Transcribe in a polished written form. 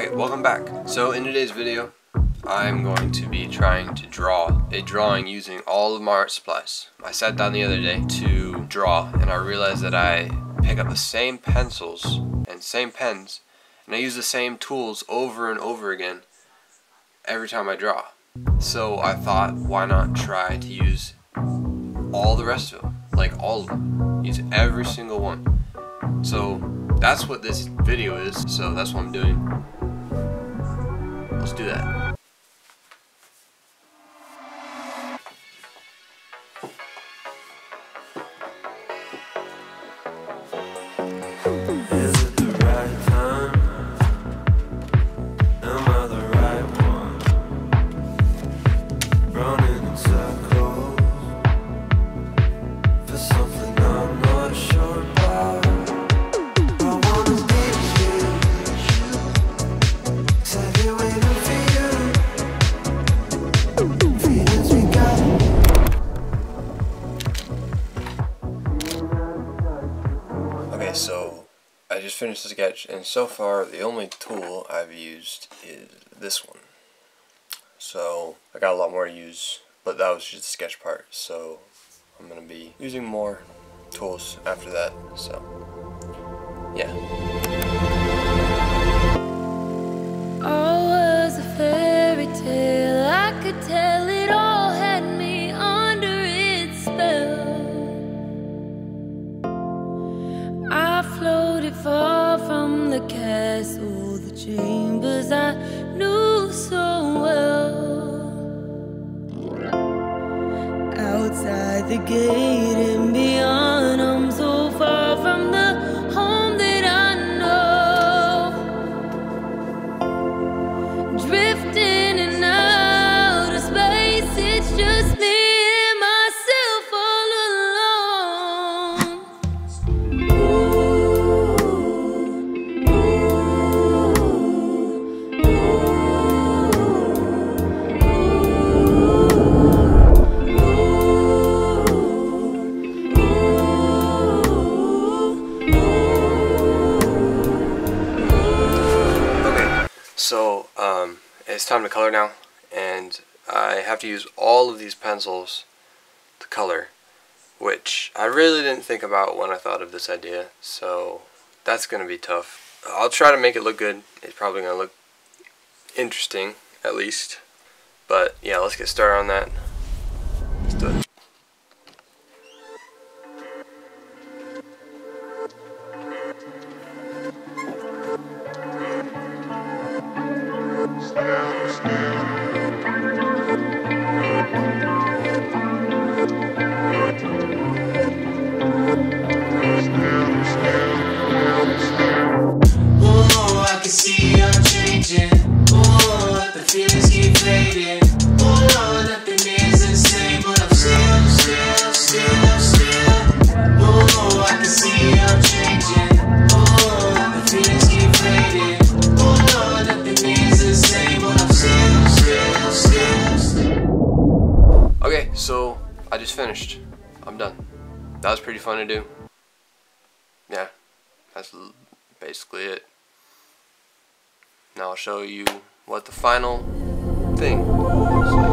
Alright, welcome back. So in today's video, I'm going to be trying to draw a drawing using all of my art supplies. I sat down the other day to draw and I realized that I pick up the same pencils and same pens and I use the same tools over and over again every time I draw. So I thought, why not try to use all the rest of them, like all of them, use every single one. So that's what this video is, so that's what I'm doing. Let's do that. Is it the right time? Am I the right one? Running in circles for something I'm not sure about. So I just finished the sketch, and so far the only tool I've used is this one. So I got a lot more to use, but that was just the sketch part, so I'm gonna be using more tools after that, so yeah. I was a fairy tale, I could tell it all. Far from the castle, the chambers I knew so well. Outside the gate and beyond, I'm so far from the home that I know. Drifting in outer space, it's just me. So it's time to color now, and I have to use all of these pencils to color, which I really didn't think about when I thought of this idea, so that's gonna be tough. I'll try to make it look good. It's probably gonna look interesting at least, but yeah, let's get started on that. Let's do it. Okay, so I just finished. I'm done. That was pretty fun to do. Yeah, that's basically it. Now I'll show you what the final thing was.